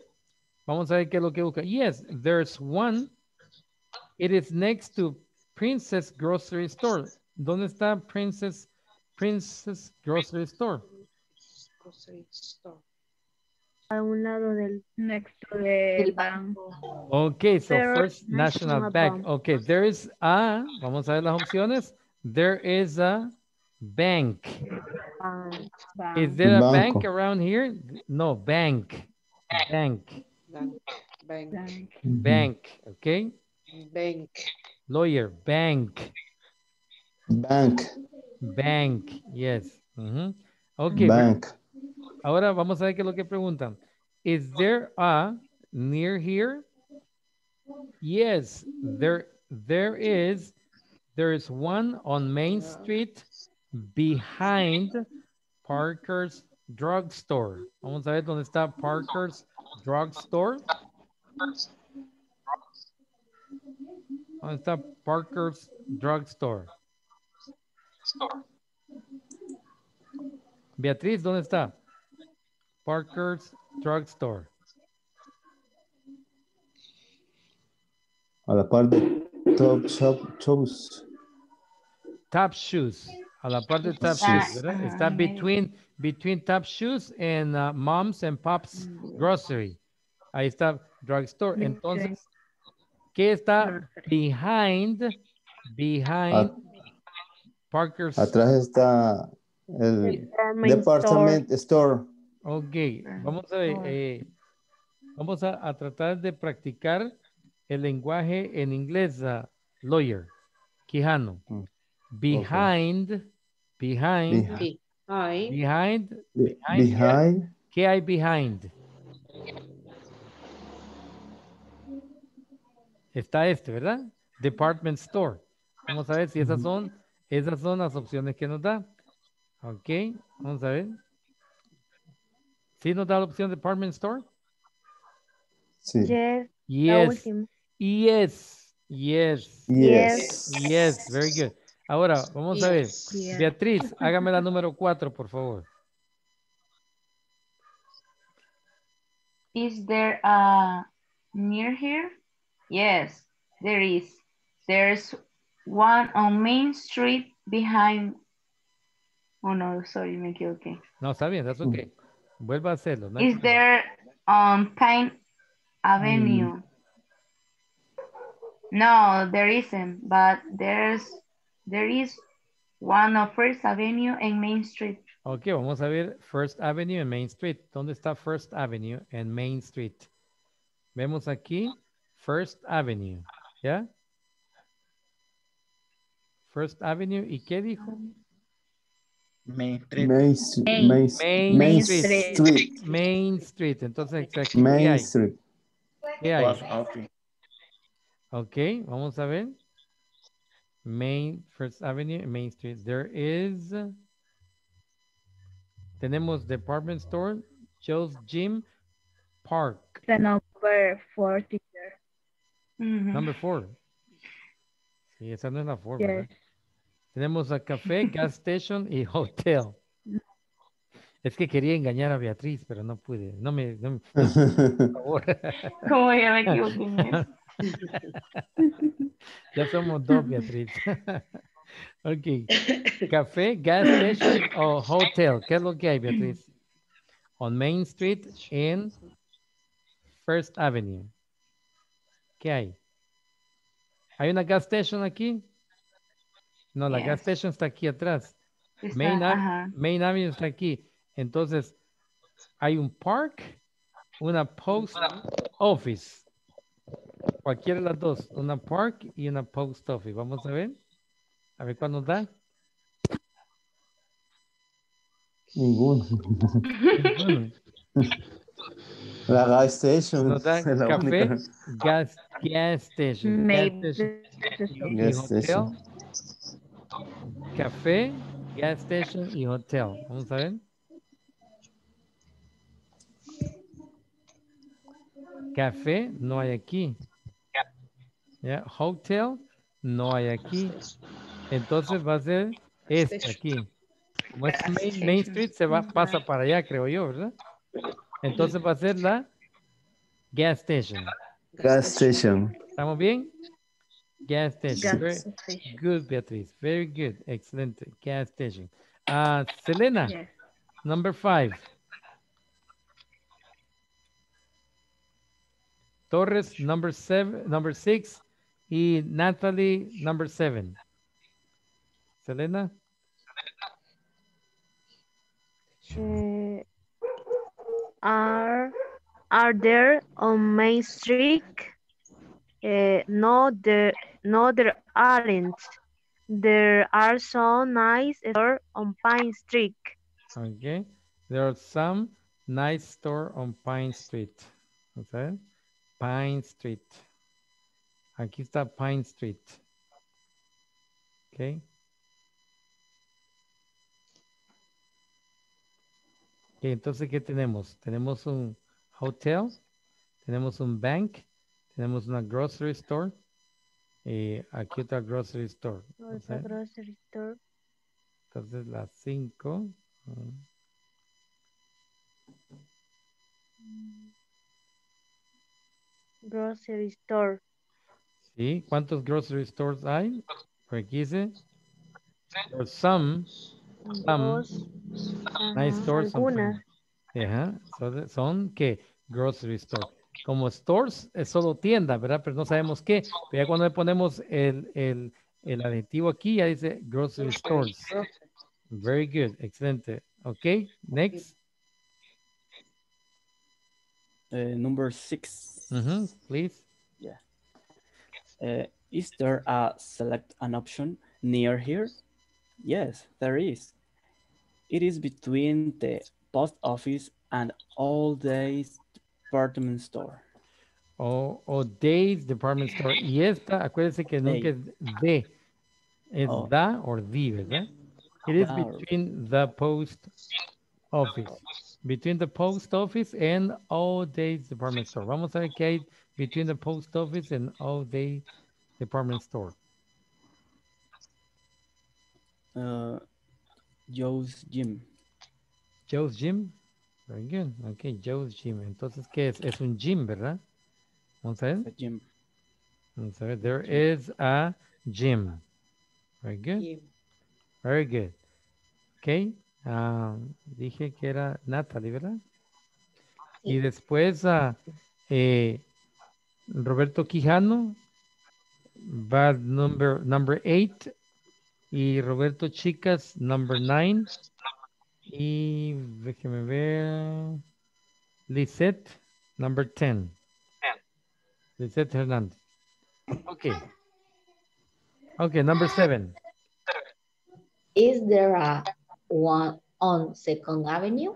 Vamos a ver qué es lo que busca. Yes, there's one. It is next to Princess Grocery Store. ¿Dónde está Princess Grocery Store? A un lado del next to el banco. Okay, so there First National Bank. Okay, there is a, vamos a ver las opciones. There is a bank. Is there a bank around here? No, bank. Okay. Bank. Lawyer. Bank. Yes. Okay. Bank. Ahora vamos a ver qué es lo que preguntan. Is there a near here? Yes, there is one on Main Street. behind Parker's Drug Store. Vamos a ver dónde está Parker's Drug Store. ¿Dónde está Parker's Drug Store? Beatriz, ¿dónde está? Parker's Drug Store. A la par de Top Shoes. Top Shoes. A la par de Top Shoes, ¿verdad? Está between Top Shoes and Mom's and Pop's Grocery. Ahí está Drugstore. Entonces, ¿qué está behind Parker's? Atrás está el Department Store. Ok, vamos a tratar de practicar el lenguaje en inglés, lawyer, Quijano. Behind. ¿Qué hay behind? Está este, ¿verdad? Department Store. Vamos a ver si esas son las opciones que nos da. Ok, vamos a ver. ¿Sí nos da la opción Department Store? Sí. Yes. Very good. Ahora, vamos a ver. Yeah. Beatriz, hágame la número 4, por favor. Is there a near here? Yes, there is. There's one on Main Street behind. Oh, no, sorry, me equivoqué. No, está bien, that's okay. Vuelva a hacerlo. No, is there on Pine Avenue? No, there isn't, but there is one on First Avenue and Main Street. Okay, vamos a ver First Avenue and Main Street. ¿Dónde está First Avenue and Main Street? Vemos aquí First Avenue, ¿ya? First Avenue, ¿y qué dijo? Main Street. Entonces, Main Street. ¿Qué hay? Ok, vamos a ver. First Avenue, Main Street. There is. Tenemos Department Store, Joe's Gym, Park. The number 4, teacher. Number 4. Sí, esa no es la 4, yes. ¿Verdad? Tenemos a café, gas station y hotel. Es que quería engañar a Beatriz, pero no pude. No me por favor. ¿Cómo ya me equivoqué? Ya somos dos, Beatriz. Ok. Café, gas station o hotel. ¿Qué es lo que hay, Beatriz? On Main Street en First Avenue. ¿Qué hay? ¿Hay una gas station aquí? No, la gas station está aquí atrás. Main Avenue está aquí. Entonces, hay un park, una post office. Cualquiera de las dos. Una park y una post office. Vamos a ver. A ver cuál nos da. Ninguno. La gas station. Nos da café, gas station. Gas station. Café, gas station y hotel. Vamos a ver. Café, no hay aquí. Yeah. Hotel, no hay aquí. Entonces va a ser este aquí. Como es Main Street, pasa para allá, creo yo, ¿verdad? Entonces va a ser la gas station. Gas station. ¿Estamos bien? Gas station. Very good, Beatriz. Very good. Excellent. Gas station. Selena, yes. Number 5. Torres, number 6. Y Natalie, number 7. Selena. Are there on Main Street? No, there aren't. There are some nice stores on Pine Street. Okay. There are some nice stores on Pine Street. Okay. Pine Street. Aquí está Pine Street. Okay. Entonces, ¿qué tenemos? Tenemos un hotel, tenemos un bank, tenemos una grocery store. Aquí otra grocery store. Otra grocery store. Entonces, las 5. Grocery store. Sí, ¿cuántos grocery stores hay? Por 15. Or some nice stores. Algunas. Ajá, son que grocery store. Como stores es solo tienda, ¿verdad? Pero no sabemos qué. Pero ya cuando le ponemos el adjetivo aquí, ya dice grocery stores. Very good, excelente. Ok, next. Number 6. Please. Yeah. Is there a select an option near here? Yes, there is. It is between the post office and O'Day's Department Store. Oh, O'Day's Department Store. Y esta, acuérdense que nunca es de. Es da o di, ¿verdad? It is between the post office. Between the post office and O'Day's Department Store. Vamos a ver qué hay between the post office and O'Day's Department Store. Joe's Gym. Joe's Gym. Very good. Okay, Joe's Gym. Entonces, ¿qué es? Es un gym, ¿verdad? Vamos a ver. A gym. Vamos a ver. There is a gym. Very good. Gym. Very good. Okay. Dije que era Natalie, ¿verdad? Sí. Y después Roberto Quijano. Bad number 8. Y Roberto Chicas, number 9. Y déjeme ver. Lisette, number 10. Lisette Hernández. Okay. Okay, number 7. Is there a one on Second Avenue?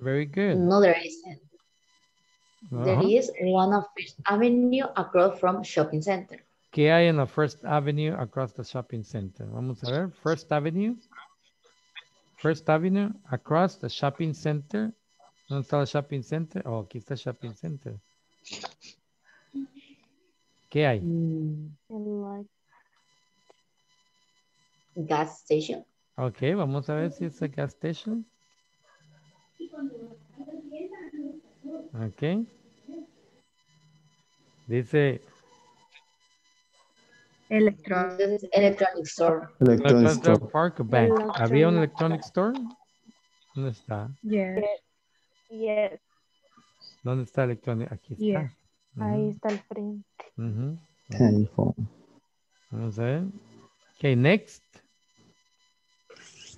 Very good. No, there isn't. There is one on First Avenue across from shopping center. ¿Qué hay en la First Avenue across the shopping center? Vamos a ver. First Avenue across the shopping center. ¿Dónde está el shopping center? Oh, aquí está el shopping center. ¿Qué hay? Gas station. Ok, vamos a ver si es el gas station. Ok. Dice... Electronic store. Electronic store. Park Bank. ¿Había un electronic store? ¿Dónde está? Yes. Yes. ¿Dónde está el electronic? Aquí está. Yes. Ahí está al frente. Telephone. Vamos a ver. Okay, next.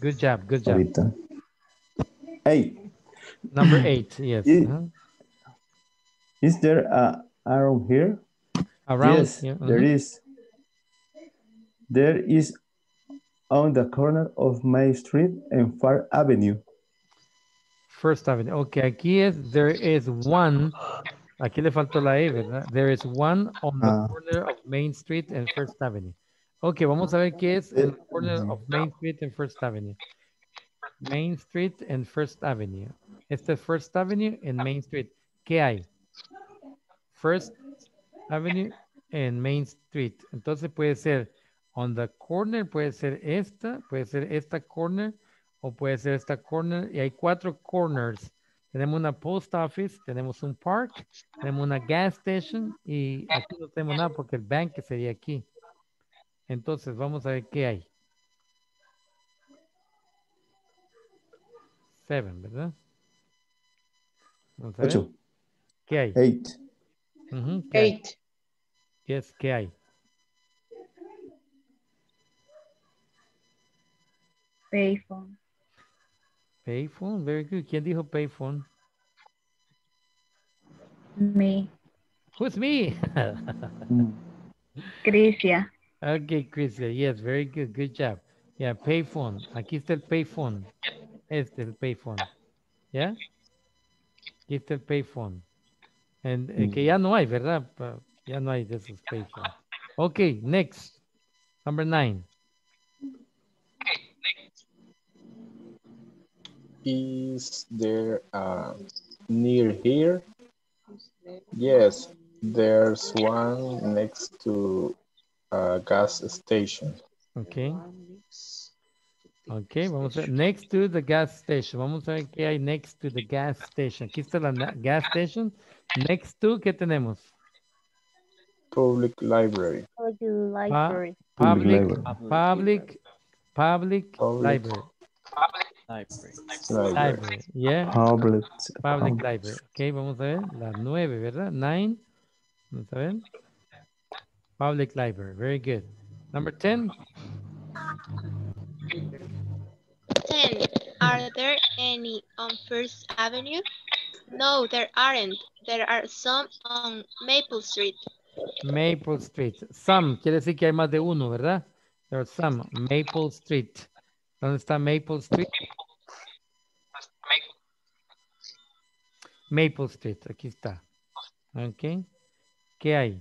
Good job, good job. Ahorita. 8. Number 8, yes. Is there a around here? Around? Yes, yeah. There is. There is on the corner of Main Street and First Avenue. First Avenue. Okay, aquí es, there is one. Aquí le faltó la E, ¿verdad? There is one on the corner of Main Street and First Avenue. Okay, vamos a ver qué es on the corner of Main Street and First Avenue. Main Street and First Avenue. Este es First Avenue and Main Street. ¿Qué hay? First Avenue and Main Street. Entonces puede ser... On the corner puede ser esta corner o puede ser esta corner. Y hay 4 corners. Tenemos una post office, tenemos un park, tenemos una gas station y aquí no tenemos nada porque el banco sería aquí. Entonces vamos a ver qué hay. 7, ¿verdad? Vamos a ver. 8. ¿Qué hay? 8. Yes, ¿qué hay? Payphone. Payphone, very good. ¿Quién dijo payphone? Me. Who's me? Crisia. Okay, Crisia. Yes, very good. Good job. Yeah, payphone. Aquí está el payphone. Este es el payphone. Yeah? Aquí está el payphone. Que ya no hay, ¿verdad? Ya no hay de esos payphones. Okay, next. Number 9. is there near here? Yes, there's one next to a gas station. Okay. Ok, vamos a ver. Next to the gas station. Vamos a ver qué hay next to the gas station. Aquí está la gas station. Next to, ¿qué tenemos? Public library. Public library. Yeah. Public library. Ok, vamos a ver. La 9, ¿verdad? 9. Vamos a ver. Public library. Very good. Number 10. 10. Are there any on First Avenue? No, there aren't. There are some on Maple Street. Maple Street. Some. Quiere decir que hay más de uno, ¿verdad? There are some. Maple Street. ¿Dónde está Maple Street? Maple Street. Aquí está. Ok. ¿Qué hay?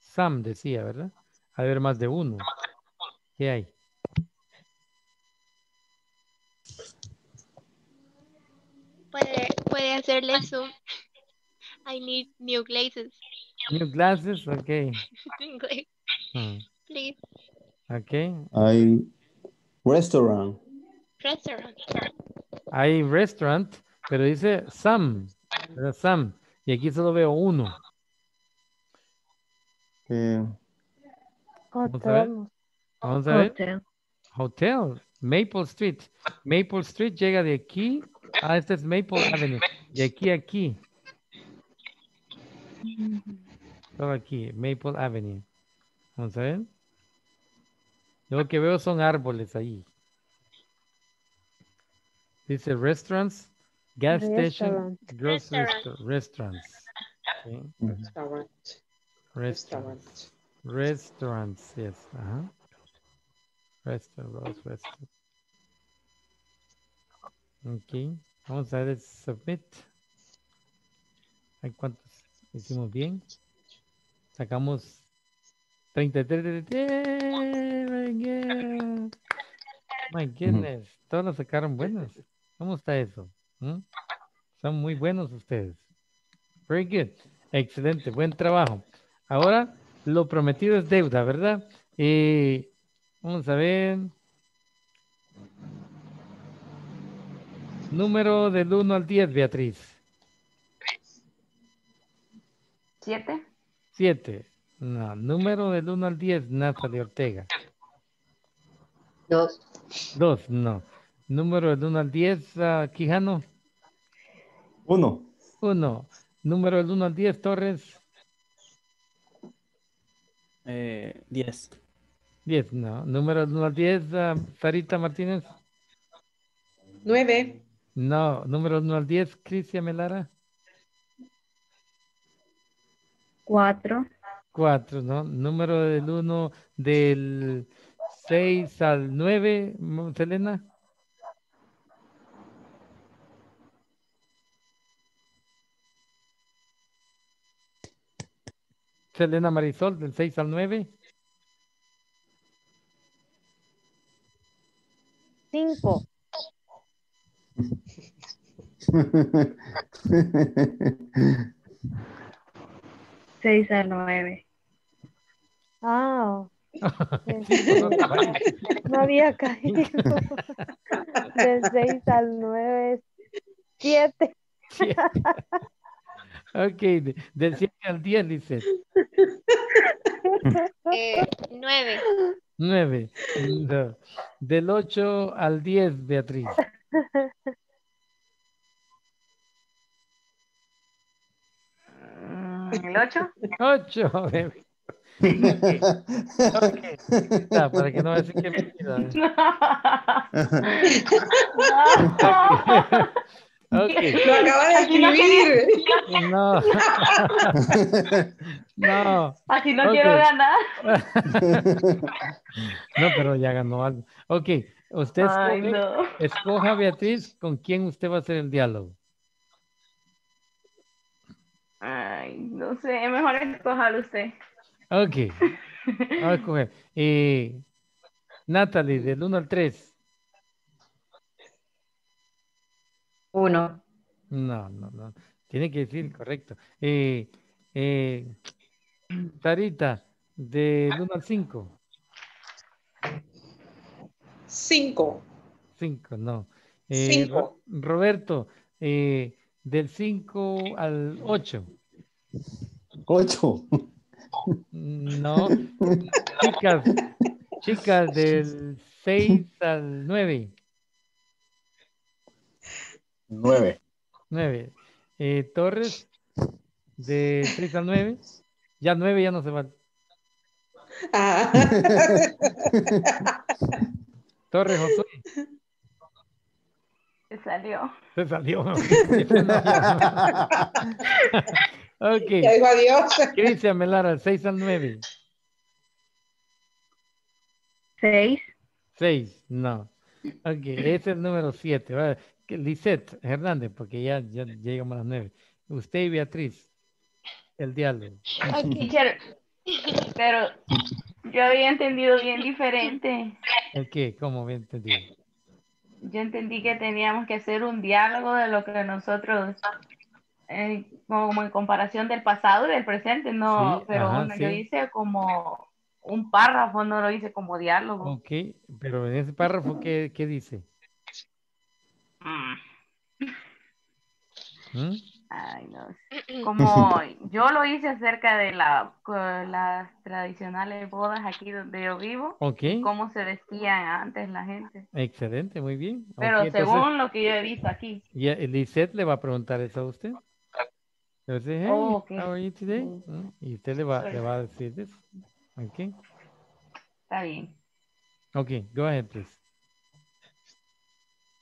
Some decía, ¿verdad? A ver, más de uno. ¿Qué hay? Puede hacerle zoom. I need new glasses. New glasses, okay. Please. Okay. I restaurant. Hay restaurant, pero dice some. Pero some. Y aquí solo veo uno. Hotel. Vamos a ver. Hotel. Hotel. Maple Street. Maple Street llega de aquí. Ah, este es Maple Avenue. De aquí a aquí. Todo aquí, Maple Avenue. Vamos a ver. Lo que veo son árboles ahí. Dice restaurants, gas station, grocery store, restaurants. Okay. Restaurants, yes. Uh-huh. Restaurants. Ok, vamos a ver submit. ¿Hay cuántos hicimos bien? Sacamos 33. My goodness, todos los sacaron buenos. ¿Cómo está eso? Son muy buenos ustedes. Very good. Excelente, buen trabajo. Ahora, lo prometido es deuda, ¿verdad? Y vamos a ver. Número del 1 al 10, Beatriz. 7. 7. No, número del 1 al 10, Natalie Ortega. 2. 2, no. Número del 1 al 10, Quijano. 1. 1. Número del 1 al 10, Torres. 10. 10, no. Número del 1 al 10, Sarita Martínez. 9. No, número 1 al 10, Christian Melara. 4. 4, ¿no? Número del 1 del 6 al 9, Selena. Marisol, del 6 al 9. 5. Seis a nueve. Oh. No había caído. De 6 al 9, 7. Okay, del 7 al 10, dice. 9. 9. No. Del 8 al 10, Beatriz. 8. 8, bebé. Okay. Está, para que no veas que me queda. Okay. Lo acaba de escribir. No. No. Así no quiero ganar. No, pero ya ganó algo. Ok. Usted escoja, Beatriz, con quién usted va a hacer el diálogo. Ay, no sé, es mejor escoger usted. Ok. Vamos a escoger. Natalie, del 1 al 3. Uno. No, no, no. Tiene que decir correcto. Sarita, del 1 al 5. 5. 5, no. 5. Roberto, del 5 al 8. 8. No. Chicas, del 6 al 9. 9. 9. Torres, de 6 al 9. Ya 9 ya no se va. Ah. Torres, José. Se salió. Se salió. Ok. Ya digo adiós. Cristian Melara, 6 al 9. 6. 6, no. Ok, ese es el número 7. ¿Vale? Lisette Hernández, porque ya llegamos a las 9. Usted y Beatriz, el diálogo. Okay, pero yo había entendido bien diferente. ¿El qué? ¿Cómo había entendido? Yo entendí que teníamos que hacer un diálogo de lo que nosotros, como en comparación del pasado y del presente, no, sí, pero ajá, sí. Yo hice como un párrafo, no lo hice como diálogo. Ok, pero en ese párrafo, ¿qué dice? Ay, no sé. Como yo lo hice acerca de las tradicionales bodas aquí donde yo vivo, okay. Cómo se vestían antes la gente. Excelente, muy bien. Pero okay, según entonces, lo que yo he visto aquí. Yeah, Lisette le va a preguntar eso a usted. Entonces, hey, oh, okay. How are you today? Mm. Y usted le va a decir eso. Okay. Está bien. Okay, go ahead, please.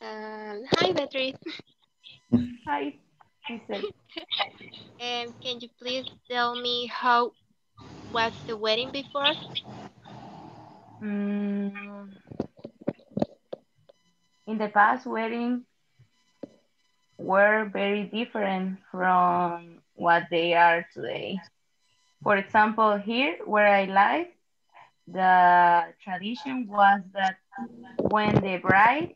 Hi, Beatriz. Hi. Can you please tell me how was the wedding before? In the past, weddings were very different from what they are today. For example, here where I live, the tradition was that when the bride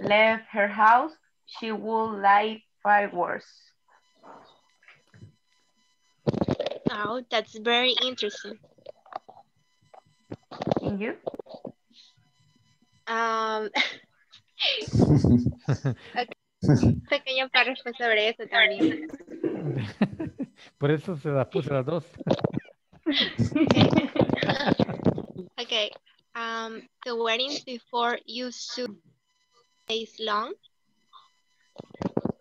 left her house, she would light fireworks. Oh, that's very interesting. And you? Pequeño párrafo sobre eso también. Por eso se las puse las dos. Okay. The weddings before used to be long.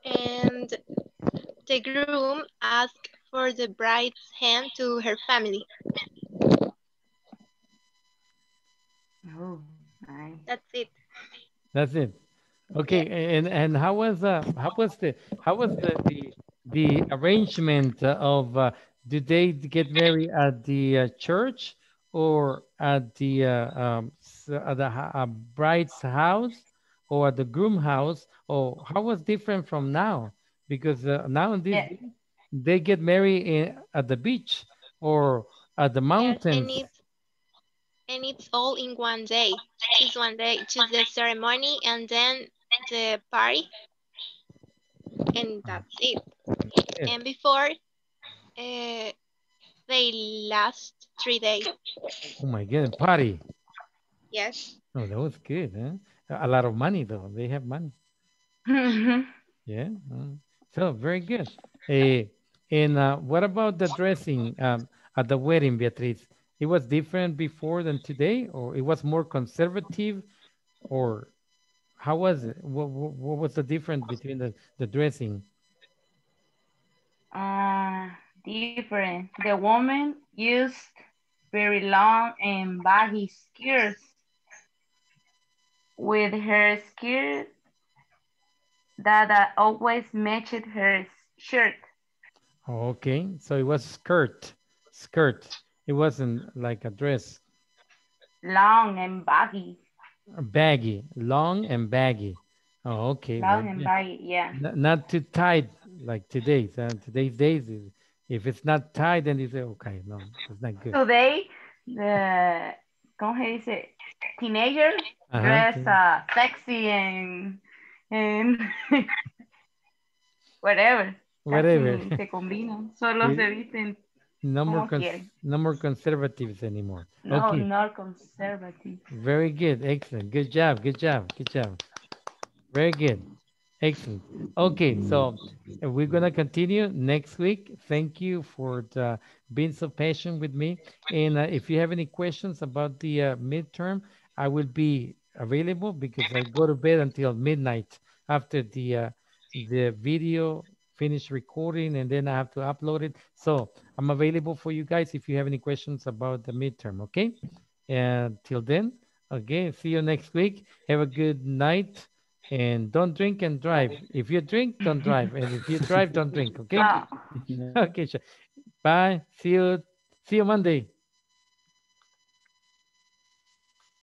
And the groom asked for the bride's hand to her family. Oh, nice. That's it. That's it. Okay, yeah. And how was the arrangement of did they get married at the church or at the bride's house? Or at the groom house, or how was different from now? Because nowadays yeah. They get married at the beach or at the mountains. And it's all in one day. It's one day, just the ceremony and then the party. And that's it. Yes. And before, they last 3 days. Oh my God, party. Yes. Oh, that was good, huh? A lot of money, though. They have money. Mm-hmm. Yeah. So, very good. And what about the dressing at the wedding, Beatriz? It was different before than today, or it was more conservative, or how was it? What was the difference between the dressing? Different. The woman used very long and baggy skirts. With her skirt that always matched her shirt. Okay, so it was skirt. It wasn't like a dress. Long and baggy. Long and baggy. Oh, okay. Long and baggy, yeah. Not too tight like today. Today's days, if it's not tight, then you say, okay, no, it's not good. Today, ¿cómo se dice? Teenagers dress sexy and and whatever. Whatever. Se combinan. Solo se visten. No more, no more conservatives anymore. No, okay. Not conservative. Very good. Excellent. Good job. Good job. Good job. Very good. Excellent. Okay, so we're going to continue next week. Thank you for being so patient with me. And if you have any questions about the midterm, I will be available because I go to bed until midnight after the video finish recording, and then I have to upload it. So I'm available for you guys if you have any questions about the midterm, okay? And till then, again, see you next week. Have a good night, and don't drink and drive. If you drink, don't drive. And if you drive, don't drink, okay? Okay, sure. Bye. See you Monday.